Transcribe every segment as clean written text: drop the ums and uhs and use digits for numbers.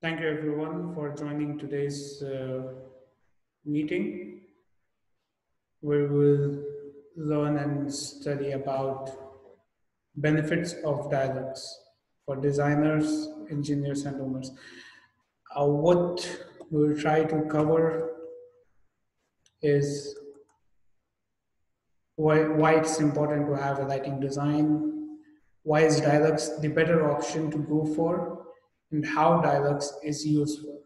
Thank you everyone for joining today's meeting. We will learn and study about benefits of DIALux for designers, engineers, and owners. What we'll try to cover is why it's important to have a lighting design, why is DIALux the better option to go for, and how DIALux is useful.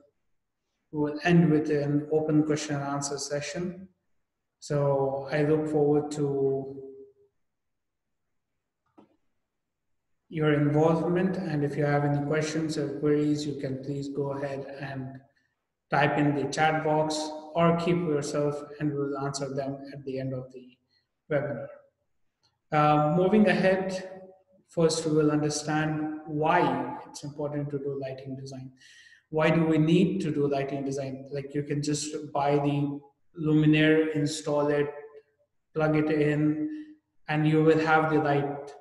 We will end with an open question and answer session. So I look forward to your involvement, and if you have any questions or queries, you can please go ahead and type in the chat box or keep yourself, and we will answer them at the end of the webinar. Moving ahead, first, we will understand why it's important to do lighting design. Why do we need to do lighting design? Like, you can just buy the luminaire, install it, plug it in, and you will have the light.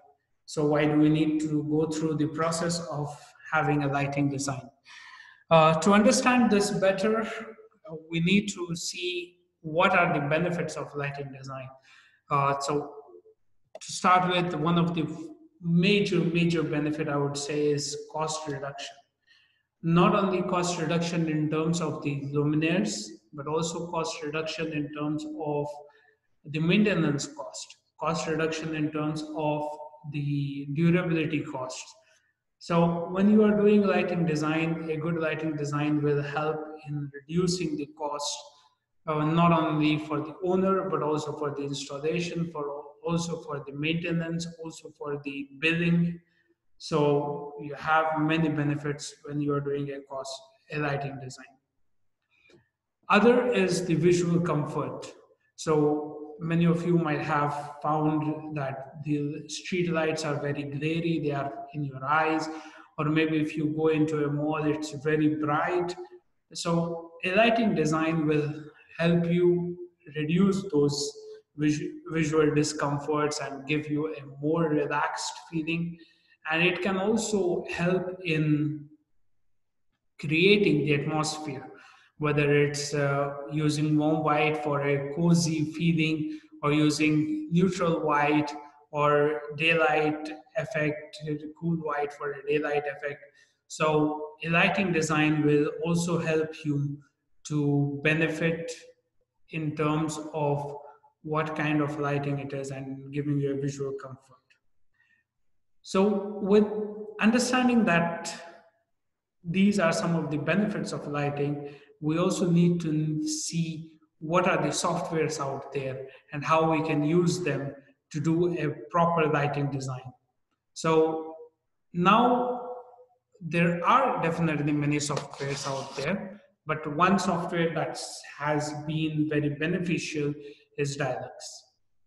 So why do we need to go through the process of having a lighting design? To understand this better, we need to see what are the benefits of lighting design. So to start with, one of the major benefit I would say is cost reduction. Not only cost reduction in terms of the luminaires, but also cost reduction in terms of the maintenance cost, cost reduction in terms of the durability costs. So when you are doing lighting design, a good lighting design will help in reducing the cost, not only for the owner, but also for the installation, also for the maintenance, also for the billing. So you have many benefits when you are doing a lighting design. Other is the visual comfort. So many of you might have found that the street lights are very glary, they are in your eyes, or maybe if you go into a mall, it's very bright. So a lighting design will help you reduce those visual discomforts and give you a more relaxed feeling, and it can also help in creating the atmosphere, whether it's using warm white for a cozy feeling, or using neutral white or daylight effect, cool white for a daylight effect. So a lighting design will also help you to benefit in terms of what kind of lighting it is and giving you a visual comfort. So with understanding that these are some of the benefits of lighting, we also need to see what are the softwares out there and how we can use them to do a proper lighting design. So now there are definitely many softwares out there, but one software that has been very beneficial is DIALux.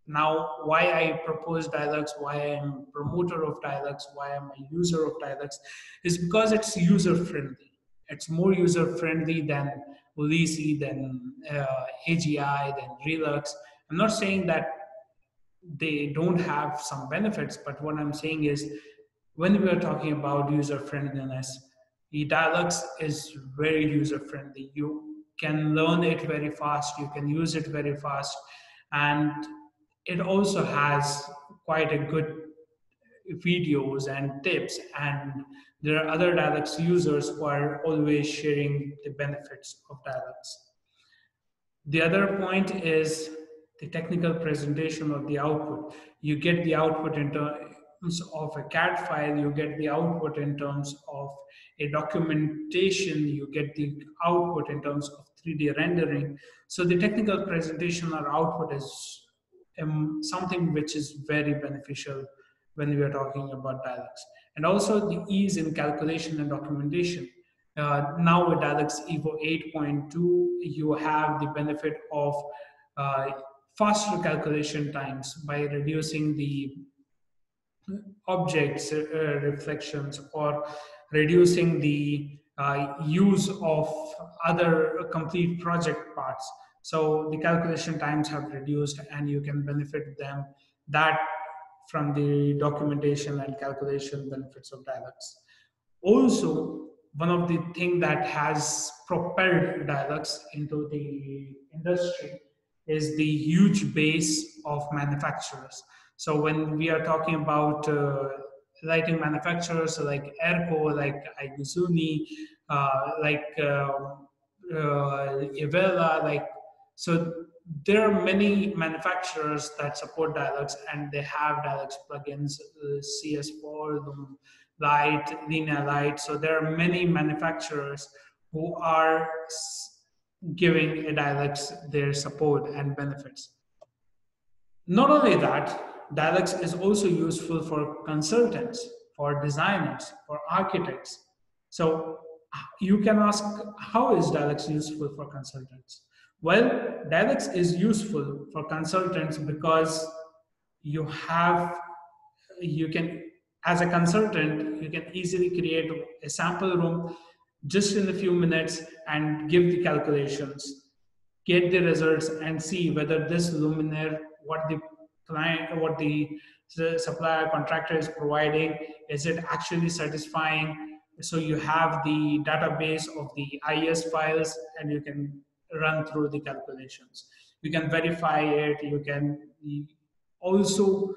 Now, why I propose DIALux, why I'm a promoter of DIALux, why I'm a user of DIALux, is because it's user-friendly. It's more user-friendly than Ulisi, than AGI, than Relux. I'm not saying that they don't have some benefits, but what I'm saying is, when we are talking about user-friendliness, DIALux is very user-friendly. You can learn it very fast, you can use it very fast, and it also has quite a good videos and tips, and there are other DIALux users who are always sharing the benefits of DIALux. The other point is the technical presentation of the output. You get the output in terms of a CAD file, you get the output in terms of a documentation, you get the output in terms of 3D rendering. So the technical presentation or output is something which is very beneficial when we are talking about DIALux. And also the ease in calculation and documentation. Now with DIALux Evo 8.2, you have the benefit of faster calculation times by reducing the objects reflections, or reducing the use of other complete project parts. So the calculation times have reduced, and you can benefit them that from the documentation and calculation benefits of DIALux. Also, one of the things that has propelled DIALux into the industry is the huge base of manufacturers. So when we are talking about lighting manufacturers like Erco, like Iguzuni, Avella, so there are many manufacturers that support DIALux, and they have DIALux plugins, CS4, Loom Light, Linear Light. So there are many manufacturers who are giving DIALux their support and benefits. Not only that, DIALux is also useful for consultants, for designers, for architects. So you can ask, how is DIALux useful for consultants? Well, DIALux is useful for consultants because you have, as a consultant, you can easily create a sample room just in a few minutes and give the calculations, get the results, and see whether this luminaire, what the client, what the supplier contractor is providing, is it actually satisfying? So you have the database of the IES files, and you can run through the calculations. You can verify it. You can also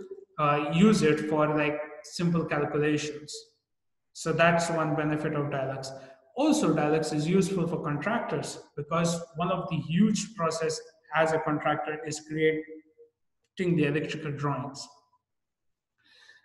use it for like simple calculations. So that's one benefit of DIALux. Also, DIALux is useful for contractors because one of the huge process as a contractor is creating the electrical drawings.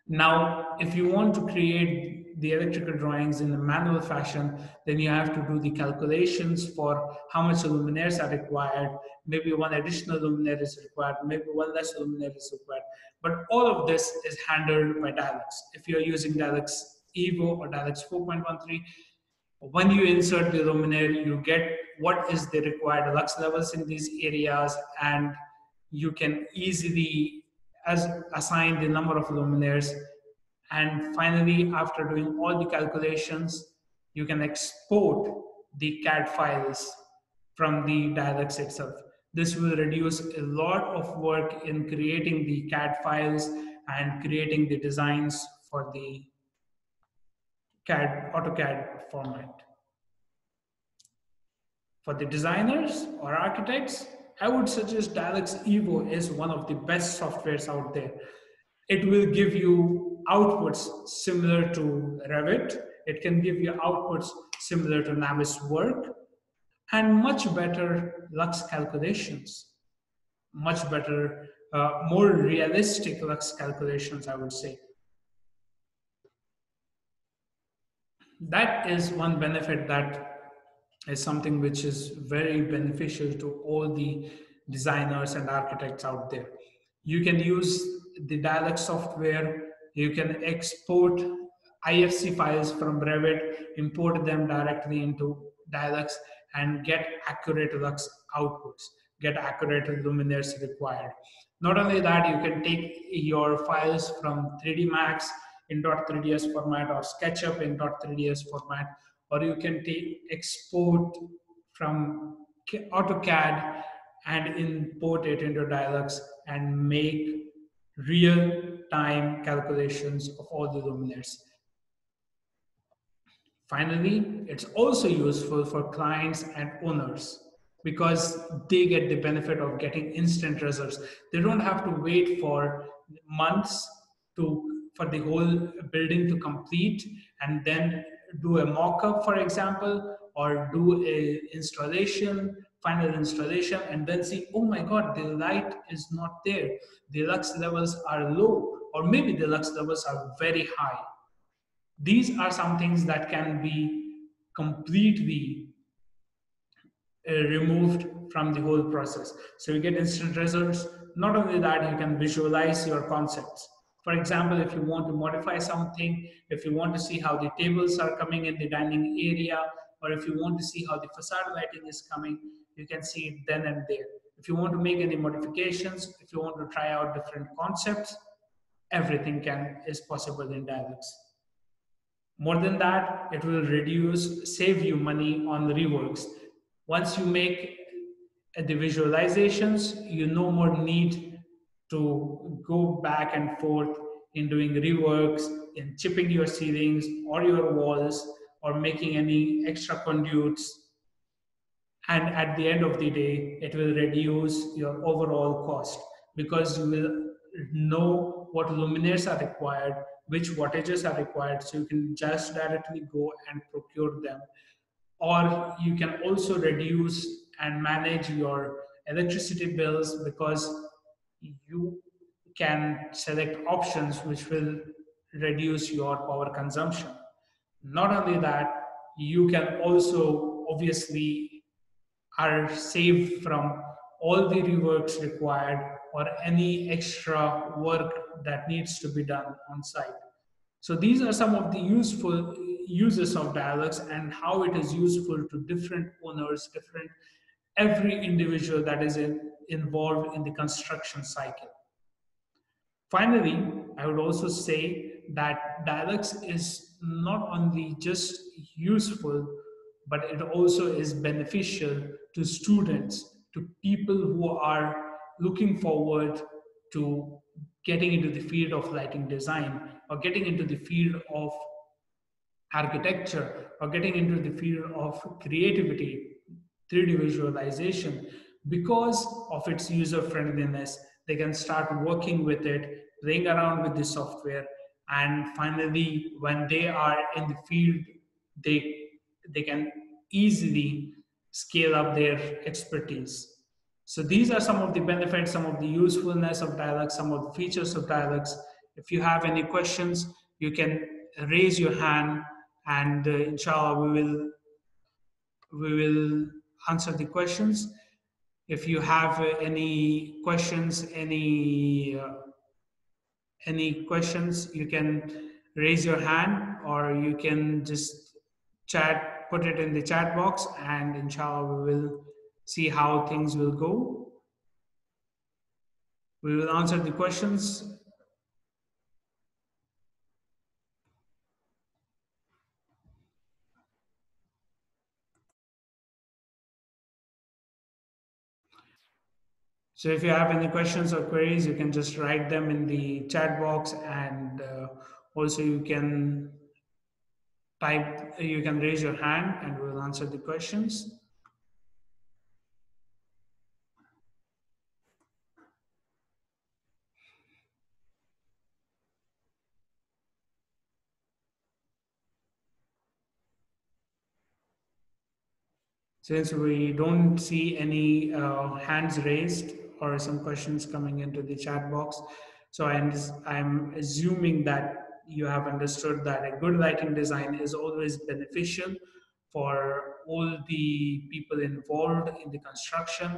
Now, if you want to create the electrical drawings in a manual fashion, then you have to do the calculations for how much luminaires are required. Maybe one additional luminaire is required, maybe one less luminaire is required. But all of this is handled by DIALux. If you're using DIALux Evo or DIALux 4.13, when you insert the luminaire, you get what is the required lux levels in these areas, and you can easily assign the number of luminaires. And finally, after doing all the calculations, you can export the CAD files from the DIALux itself. This will reduce a lot of work in creating the CAD files and creating the designs for the AutoCAD format. For the designers or architects, I would suggest DIALux Evo is one of the best softwares out there. It will give you outputs similar to Revit. It can give you outputs similar to Navisworks, and much better lux calculations, much better, more realistic lux calculations, I would say. That is one benefit, that is something which is very beneficial to all the designers and architects out there. You can use the DIALux software, you can export IFC files from Revit, import them directly into DIALux, and get accurate lux outputs, get accurate luminaires required. Not only that, you can take your files from 3D Max in .3ds format or Sketchup in .3ds format, or you can export from AutoCAD and import it into DIALux and make real-time calculations of all the luminaires. Finally, it's also useful for clients and owners because they get the benefit of getting instant results. They don't have to wait for months for the whole building to complete and then do a mock-up, for example, or do a installation, final installation, and then see, oh my God, the light is not there. The lux levels are low, or maybe the lux levels are very high. These are some things that can be completely removed from the whole process. So you get instant results. Not only that, you can visualize your concepts. For example, if you want to modify something, if you want to see how the tables are coming in the dining area, or if you want to see how the facade lighting is coming, you can see it then and there. If you want to make any modifications, if you want to try out different concepts, everything is possible in DIALux. More than that, it will save you money on the reworks. Once you make the visualizations, you no more need to go back and forth in doing reworks, in chipping your ceilings or your walls or making any extra conduits. And at the end of the day, it will reduce your overall cost because you will know what luminaires are required, which wattages are required, so you can just directly go and procure them. Or you can also reduce and manage your electricity bills because you can select options which will reduce your power consumption. Not only that, you can also obviously are saved from all the reworks required or any extra work that needs to be done on site. So these are some of the useful uses of DIALux and how it is useful to different owners, every individual that is involved in the construction cycle. Finally, I would also say that DIALux is not only just useful, but it also is beneficial to students, to people who are looking forward to getting into the field of lighting design or getting into the field of architecture or getting into the field of creativity, 3D visualization. Because of its user-friendliness, they can start working with it, playing around with the software, and finally, when they are in the field, they can easily scale up their expertise. So these are some of the benefits, some of the usefulness of DIALux, some of the features of DIALux. If you have any questions, you can raise your hand, and inshallah, we will answer the questions. If you have any questions, you can raise your hand, or you can just chat, put it in the chat box, and inshallah, we will see how things will go. We will answer the questions. So if you have any questions or queries, you can just write them in the chat box, and also you can type, you can raise your hand and we'll answer the questions. Since we don't see any hands raised, or some questions coming into the chat box. So I'm assuming that you have understood that a good lighting design is always beneficial for all the people involved in the construction.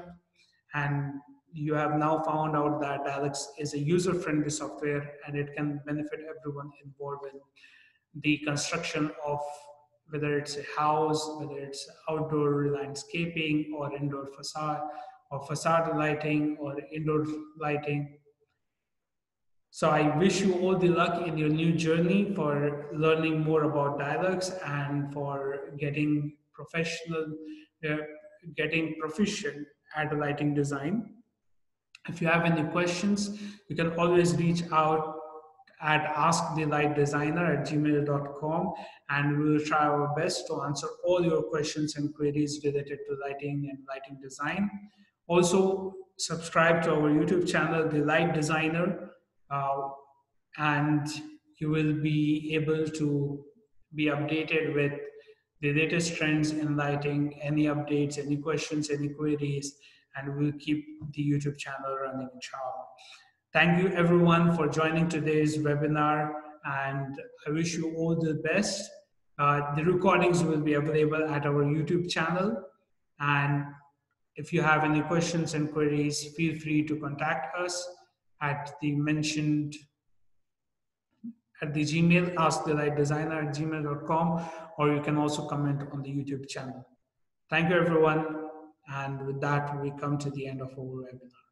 And you have now found out that DIALux is a user-friendly software and it can benefit everyone involved in the construction of whether it's a house, whether it's outdoor landscaping or indoor facade, or facade lighting or indoor lighting. So I wish you all the luck in your new journey for learning more about DIALux and for getting proficient at lighting design. If you have any questions, you can always reach out at askthelightdesigner@gmail.com, and we will try our best to answer all your questions and queries related to lighting and lighting design. Also, subscribe to our YouTube channel, The Light Designer, and you will be able to be updated with the latest trends in lighting, any updates, any questions, any queries, and we'll keep the YouTube channel running, inshallah. Thank you everyone for joining today's webinar, and I wish you all the best. The recordings will be available at our YouTube channel, and if you have any questions and queries, feel free to contact us at the mentioned, at the Gmail, askthelightdesigner@gmail.com, or you can also comment on the YouTube channel. Thank you everyone. And with that, we come to the end of our webinar.